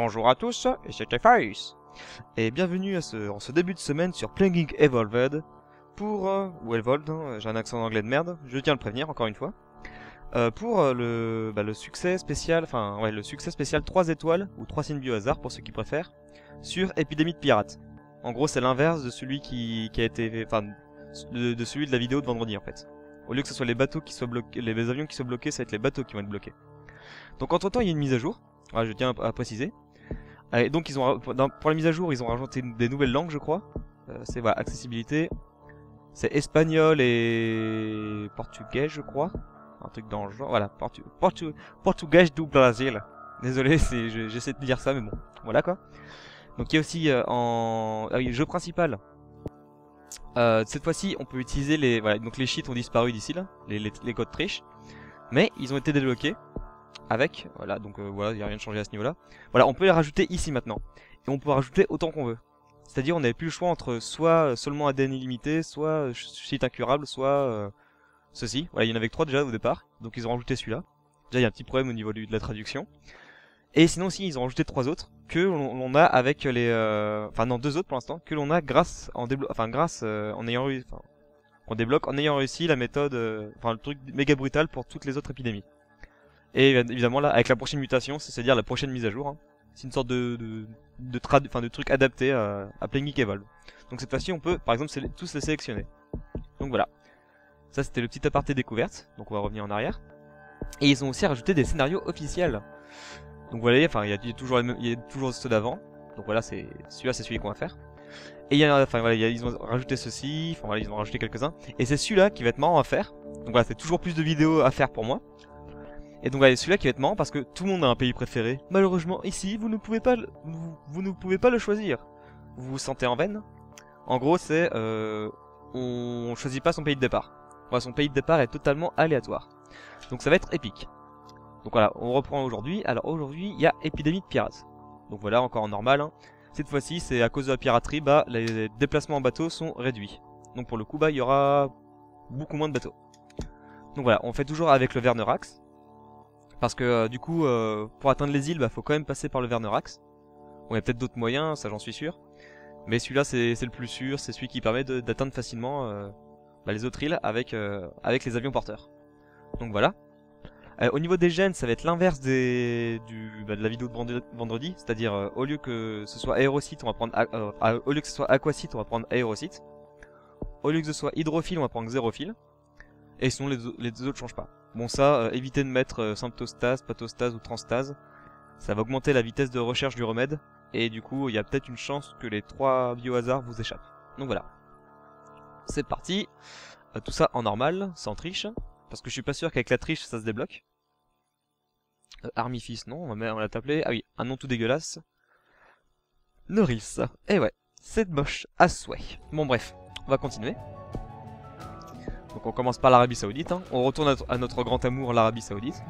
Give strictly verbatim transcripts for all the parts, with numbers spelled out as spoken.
Bonjour à tous, et c'est Tifiss. Et bienvenue à ce, en ce début de semaine sur Plague inc. Evolved pour... Euh, ou Evolved, hein, j'ai un accent anglais de merde, je tiens à le prévenir encore une fois. Euh, pour euh, le, bah, le succès spécial, enfin ouais, le succès spécial trois étoiles, ou trois signes bio hasard pour ceux qui préfèrent, sur Épidémie de Pirates. En gros c'est l'inverse de celui qui, qui a été... enfin, de, de celui de la vidéo de vendredi en fait. Au lieu que ce soit les bateaux qui soient bloqués, les avions qui soient bloqués, ça va être les bateaux qui vont être bloqués. Donc entre temps il y a une mise à jour, ah, je tiens à préciser. Et donc ils ont, pour la mise à jour ils ont rajouté des nouvelles langues je crois. Euh, c'est voilà, accessibilité, c'est espagnol et portugais je crois. Un truc dans le genre, voilà, portu, portu, portugais du Brésil. Désolé, j'essaie de dire ça mais bon, voilà quoi. Donc il y a aussi euh, en ah, jeu principal. Euh, cette fois-ci, on peut utiliser les... Voilà, donc les cheats ont disparu d'ici là, les, les, les codes triche. Mais ils ont été débloqués avec... Voilà, donc euh, voilà, il n'y a rien de changé à ce niveau-là. Voilà, on peut les rajouter ici maintenant. Et on peut rajouter autant qu'on veut. C'est-à-dire, on n'avait plus le choix entre soit seulement A D N illimité, soit cheat incurable, soit euh, ceci. Voilà, il y en avait que trois déjà au départ. Donc ils ont rajouté celui-là. Déjà, il y a un petit problème au niveau de la traduction. Et sinon aussi, ils ont rajouté trois autres que l'on a avec les, euh... enfin non deux autres pour l'instant que l'on a grâce en déblo... enfin grâce euh, en ayant réussi, enfin, on débloque en ayant réussi la méthode, euh... enfin le truc méga brutal pour toutes les autres épidémies. Et évidemment là, avec la prochaine mutation, c'est-à-dire la prochaine mise à jour, hein, c'est une sorte de de, de trad, enfin de truc adapté à, à Plague inc. Evolved. Donc cette fois-ci, on peut, par exemple, tous les sélectionner. Donc voilà. Ça c'était le petit aparté découverte. Donc on va revenir en arrière. Et ils ont aussi rajouté des scénarios officiels. Donc voilà, enfin il y a toujours, il y a toujours ceux d'avant. Donc voilà, c'est celui-là, c'est celui qu'on va faire. Et il y a, enfin voilà, il y a, ils ont rajouté ceci. Enfin voilà, ils ont rajouté quelques-uns. Et c'est celui-là qui va être marrant à faire. Donc voilà, c'est toujours plus de vidéos à faire pour moi. Et donc voilà, celui-là qui va être marrant parce que tout le monde a un pays préféré. Malheureusement, ici, vous ne pouvez pas, le, vous, vous ne pouvez pas le choisir. Vous vous sentez en veine. En gros, c'est, euh, on choisit pas son pays de départ. Voilà, son pays de départ est totalement aléatoire. Donc ça va être épique. Donc voilà, on reprend aujourd'hui. Alors aujourd'hui, il y a Épidémie de Pirates. Donc voilà, encore en normal. Hein. Cette fois-ci, c'est à cause de la piraterie, bah, les déplacements en bateau sont réduits. Donc pour le coup, bah, il y aura beaucoup moins de bateaux. Donc voilà, on fait toujours avec le Neurax. Parce que euh, du coup, euh, pour atteindre les îles, bah, faut quand même passer par le Neurax. Bon, il y a peut-être d'autres moyens, ça j'en suis sûr. Mais celui-là, c'est le plus sûr. C'est celui qui permet d'atteindre facilement euh, bah, les autres îles avec, euh, avec les avions porteurs. Donc voilà. Euh, au niveau des gènes, ça va être l'inverse des... du... bah, de la vidéo de vendredi, c'est-à-dire euh, au lieu que ce soit aérocyte, on va prendre a... euh, au lieu que ce soit aquacite, on va prendre aérocyte. Au lieu que ce soit hydrophile, on va prendre xérophile. Et sinon les, les deux autres changent pas. Bon ça, euh, évitez de mettre euh, symptostase, pathostase ou transtase. Ça va augmenter la vitesse de recherche du remède. Et du coup, il y a peut-être une chance que les trois biohazards vous échappent. Donc voilà. C'est parti. Euh, tout ça en normal, sans triche. Parce que je suis pas sûr qu'avec la triche ça se débloque. Euh, Armifice, non, on va, on va t'appeler. Ah oui, un nom tout dégueulasse. Noris. Eh ouais, c'est moche à souhait. Bon bref, on va continuer. Donc on commence par l'Arabie Saoudite. Hein. On retourne à, à notre grand amour l'Arabie Saoudite.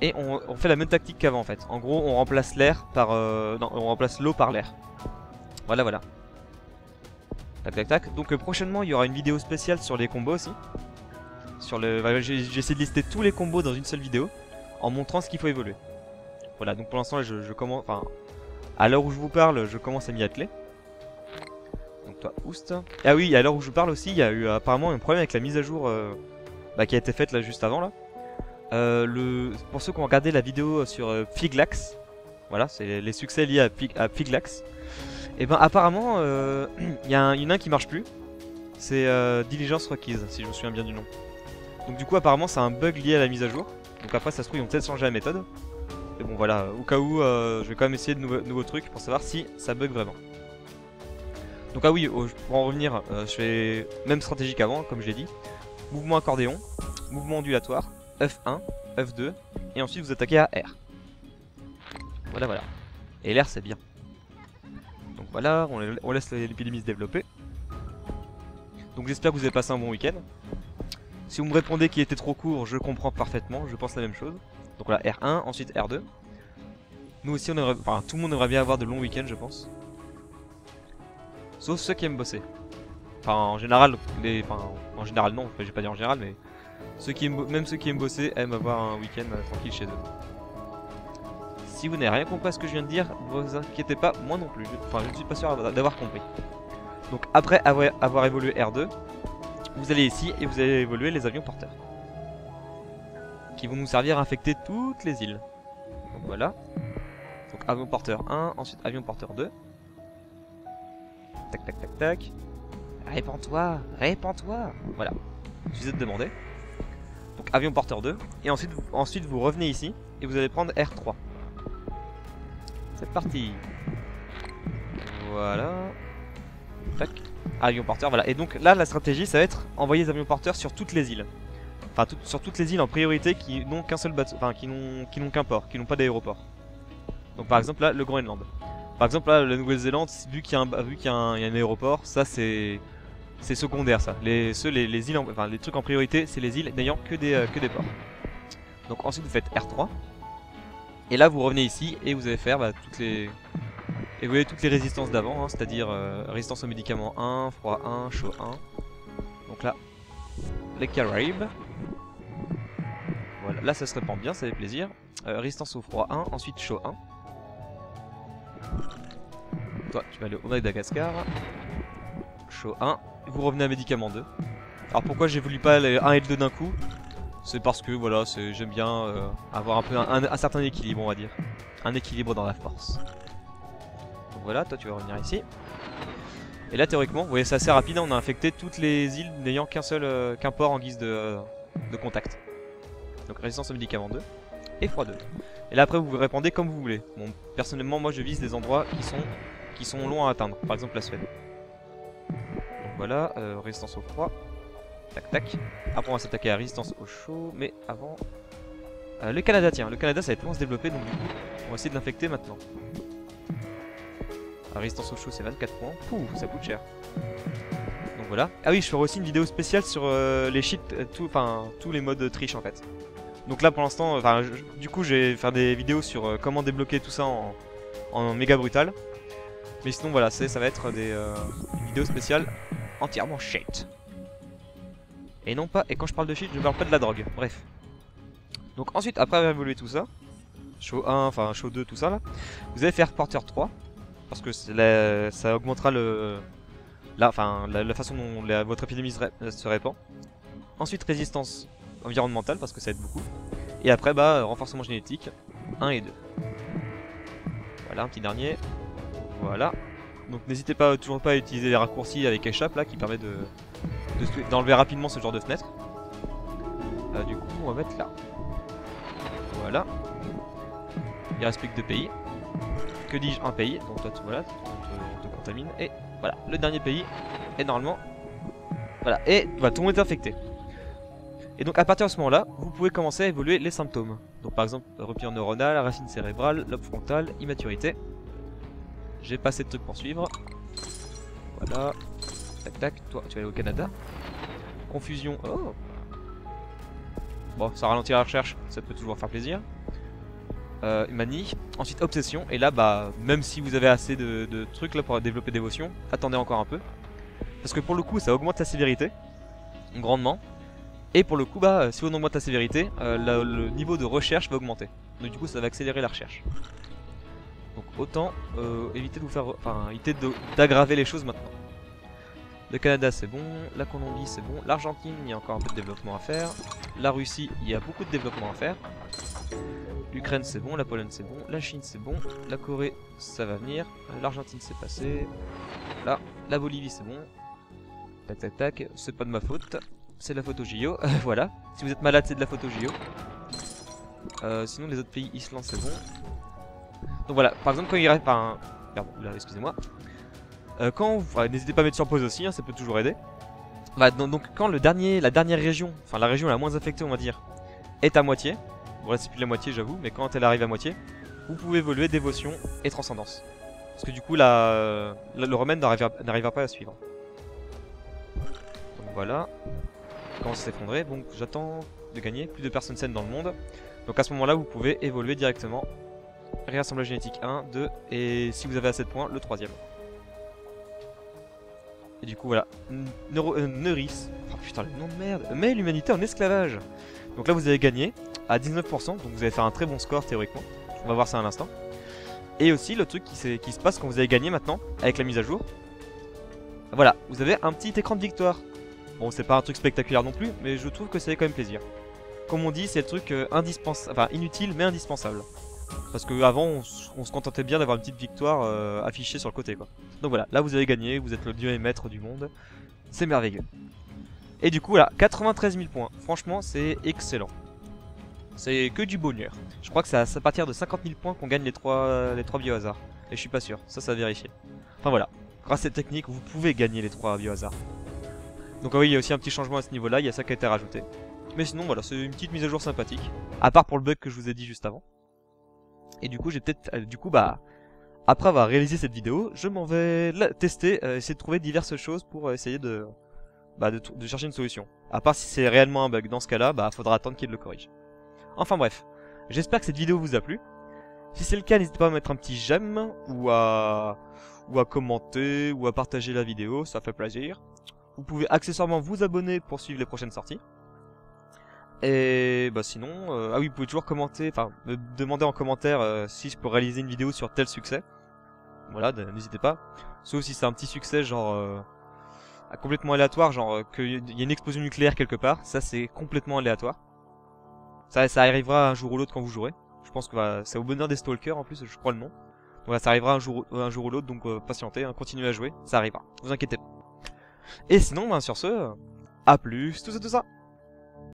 Et on, on fait la même tactique qu'avant en fait. En gros, on remplace l'air par, euh, non, on remplace l'eau par l'air. Voilà, voilà. Tac, tac, tac. Donc euh, prochainement, il y aura une vidéo spéciale sur les combos aussi. Sur le... Enfin, j'ai essayé de lister tous les combos dans une seule vidéo en montrant ce qu'il faut évoluer. Voilà, donc pour l'instant je, je commence... Enfin, à l'heure où je vous parle, je commence à m'y atteler. Donc toi, oust. Ah oui, à l'heure où je vous parle aussi, il y a eu apparemment un problème avec la mise à jour euh, bah, qui a été faite là juste avant là. Euh, le... Pour ceux qui ont regardé la vidéo sur euh, Fig Lax, voilà, c'est les succès liés à Fig, à Fig Lax. Et ben apparemment, euh, il y en a, un, a un qui marche plus. C'est euh, Diligence Requise, si je me souviens bien du nom. Donc du coup apparemment c'est un bug lié à la mise à jour. Donc après ça se trouve ils ont peut-être changé la méthode. Mais bon voilà, au cas où euh, je vais quand même essayer de nouveaux, nouveaux trucs pour savoir si ça bug vraiment. Donc ah oui, oh, pour en revenir, euh, je fais même stratégie qu'avant comme je l'ai dit. Mouvement accordéon, mouvement ondulatoire, F un, F deux et ensuite vous attaquez à R. Voilà voilà. Et R c'est bien. Donc voilà, on, on laisse l'épidémie se développer. Donc j'espère que vous avez passé un bon week-end. Si vous me répondez qu'il était trop court, je comprends parfaitement, je pense la même chose. Donc là, R un, ensuite R deux. Nous aussi, on aimerait... enfin, tout le monde aimerait bien avoir de longs week-ends, je pense. Sauf ceux qui aiment bosser. Enfin, en général, les... enfin, en général non, j'ai pas dit en général, mais ceux qui aiment... même ceux qui aiment bosser aiment avoir un week-end tranquille chez eux. Si vous n'avez rien compris à ce que je viens de dire, ne vous inquiétez pas, moi non plus. Je, enfin, je ne suis pas sûr d'avoir compris. Donc après avoir, avoir évolué R deux, vous allez ici et vous allez évoluer les avions porteurs, qui vont nous servir à infecter toutes les îles. Donc voilà. Donc avion porteur un, ensuite avion porteur deux. Tac tac tac tac. Répands-toi, répands-toi. Voilà, je vous ai demandé. Donc avion porteur deux. Et ensuite vous, ensuite vous revenez ici et vous allez prendre R trois. C'est parti. Voilà. Tac. Avion porteur, voilà. Et donc là la stratégie ça va être envoyer les avions porteurs sur toutes les îles. Enfin tout, sur toutes les îles en priorité qui n'ont qu'un seul bateau. Enfin qui n'ont qui n'ont qu'un port, qui n'ont pas d'aéroport. Donc par exemple là le Groenland. Par exemple là la Nouvelle-Zélande, vu qu'il y a un vu qu'il y a un, y a un aéroport, ça c'est c'est secondaire ça. Les ceux, les, les îles en, enfin les trucs en priorité, c'est les îles n'ayant que des euh, que des ports. Donc ensuite vous faites R trois. Et là vous revenez ici et vous allez faire bah, toutes les et vous voyez toutes les résistances d'avant, hein, c'est-à-dire euh, résistance aux médicaments un, froid un, chaud un. Donc là les Caraïbes. Voilà, là ça se répand bien, ça fait plaisir. Euh, résistance au froid un, ensuite chaud un. Toi tu vas aller au Madagascar. Chaud un. Vous revenez à médicament deux. Alors pourquoi j'évolue pas les un et le deux d'un coup? C'est parce que voilà, j'aime bien euh, avoir un peu un, un, un certain équilibre on va dire. Un équilibre dans la force. Donc voilà, toi tu vas revenir ici. Et là théoriquement, vous voyez c'est assez rapide, on a infecté toutes les îles n'ayant qu'un seul euh, qu'un port en guise de, euh, de contact. Donc résistance au médicament deux. Et froid deux. Et là après vous vous répandez comme vous voulez. Bon, personnellement moi je vise des endroits qui sont qui sont longs à atteindre, par exemple la Suède. Donc voilà, euh, résistance au froid. Tac tac. Après on va s'attaquer à la résistance au chaud, mais avant euh, le Canada, tiens, le Canada ça va être loin se développer donc du coup on va essayer de l'infecter maintenant. La résistance au chaud c'est vingt-quatre points. Pouh, ça coûte cher. Donc voilà. Ah oui, je ferai aussi une vidéo spéciale sur euh, les cheats, enfin tous les modes triche en fait. Donc là pour l'instant, enfin du coup je vais faire des vidéos sur euh, comment débloquer tout ça en, en méga brutal. Mais sinon voilà, ça va être des euh, vidéos spéciales entièrement shit. Et non pas, et quand je parle de shit, je parle pas de la drogue, bref. Donc ensuite, après avoir évolué tout ça, show un, enfin show deux, tout ça là, vous allez faire porteur trois. Parce que la, ça augmentera le, la, enfin, la, la façon dont la, votre épidémie se, ré, se répand. Ensuite résistance environnementale parce que ça aide beaucoup. Et après bah renforcement génétique un et deux. Voilà un petit dernier. Voilà. Donc n'hésitez pas toujours pas à utiliser les raccourcis avec échappe là qui permet de d'enlever de, rapidement ce genre de fenêtre. Euh, du coup on va mettre là. Voilà. Il reste plus que deux pays. Que dis-je, un pays. Donc toi tu voilà, on te, te contamine. Et voilà, le dernier pays. Et normalement. Voilà. Et bah, tout le monde est infecté. Et donc à partir de ce moment-là, vous pouvez commencer à évoluer les symptômes. Donc par exemple, rupture neuronale, racines cérébrales, lobe frontal, immaturité. J'ai pas assez de trucs pour suivre. Voilà. Tac tac, toi tu vas aller au Canada. Confusion, oh. Bon, ça ralentit la recherche, ça peut toujours faire plaisir. Euh, Manie, ensuite obsession, et là bah même si vous avez assez de, de trucs là pour développer dévotion, attendez encore un peu. Parce que pour le coup ça augmente la sévérité, grandement. Et pour le coup, bah, si on augmente la sévérité, euh, la, le niveau de recherche va augmenter. Donc du coup, ça va accélérer la recherche. Donc autant euh, éviter de vous faire, enfin, éviter d'aggraver les choses maintenant. Le Canada, c'est bon. La Colombie, c'est bon. L'Argentine, il y a encore un peu de développement à faire. La Russie, il y a beaucoup de développement à faire. L'Ukraine, c'est bon. La Pologne, c'est bon. La Chine, c'est bon. La Corée, ça va venir. L'Argentine, c'est passé. Là, la Bolivie, c'est bon. Tac, tac, tac. C'est pas de ma faute. C'est de la photo J O, voilà. Si vous êtes malade, c'est de la photo J O. Euh, sinon, les autres pays, Islande, c'est bon. Donc voilà, par exemple, quand il reste. Enfin, pardon, excusez-moi. Euh, quand. Enfin, n'hésitez pas à mettre sur pause aussi, hein, ça peut toujours aider. Bah, donc, quand le dernier, la dernière région, enfin la région la moins affectée, on va dire, est à moitié. Voilà, c'est plus la moitié, j'avoue, mais quand elle arrive à moitié, vous pouvez évoluer dévotion et transcendance. Parce que du coup, la, la, le remède n'arrivera pas à suivre. Donc voilà. Quand s'effondrer, donc j'attends de gagner plus de personnes saines dans le monde. Donc à ce moment là vous pouvez évoluer directement réassemblage génétique un, deux et si vous avez assez de points le troisième. Et du coup voilà, Neuro, euh, Neuris, oh putain le nom de merde, mais l'humanité en esclavage. Donc là vous avez gagné à dix-neuf pour cent, donc vous allez faire un très bon score théoriquement. on va voir ça à l'instant. Et aussi le truc qui, qui se passe quand vous avez gagné maintenant, avec la mise à jour. Voilà, vous avez un petit écran de victoire. Bon, c'est pas un truc spectaculaire non plus, mais je trouve que ça fait quand même plaisir. Comme on dit, c'est le truc euh, indispensable, enfin inutile mais indispensable. Parce qu'avant on, on se contentait bien d'avoir une petite victoire euh, affichée sur le côté quoi. Donc voilà, là vous avez gagné, vous êtes le dieu et maître du monde. C'est merveilleux. Et du coup voilà, quatre-vingt-treize mille points. Franchement c'est excellent. C'est que du bonheur. Je crois que c'est à partir de cinquante mille points qu'on gagne les trois, les trois biohazards. Et je suis pas sûr, ça ça a vérifié. Enfin voilà, grâce à cette technique vous pouvez gagner les trois biohazards. Donc ah oui, il y a aussi un petit changement à ce niveau là, il y a ça qui a été rajouté. Mais sinon voilà, c'est une petite mise à jour sympathique. À part pour le bug que je vous ai dit juste avant. Et du coup j'ai peut-être, euh, du coup bah, après avoir réalisé cette vidéo, je m'en vais la tester, euh, essayer de trouver diverses choses pour essayer de, bah, de, de chercher une solution. À part si c'est réellement un bug, dans ce cas-là, bah, faudra attendre qu'il le corrige. Enfin bref, j'espère que cette vidéo vous a plu. Si c'est le cas, n'hésitez pas à mettre un petit j'aime, ou à, ou à commenter, ou à partager la vidéo, ça fait plaisir. Vous pouvez accessoirement vous abonner pour suivre les prochaines sorties. Et bah sinon, euh, ah oui, vous pouvez toujours commenter, enfin me demander en commentaire euh, si je peux réaliser une vidéo sur tel succès. Voilà, n'hésitez pas. Sauf si c'est un petit succès genre euh, complètement aléatoire, genre euh, qu'il y a une explosion nucléaire quelque part, ça c'est complètement aléatoire. Ça, ça arrivera un jour ou l'autre quand vous jouerez. Je pense que bah, c'est au bonheur des stalkers en plus, je crois le nom. Voilà, ça arrivera un jour, un jour ou l'autre, donc euh, patientez, hein, continuez à jouer, ça arrivera, vous inquiétez pas. Et sinon, bah, sur ce, à plus, tout ça, tout ça.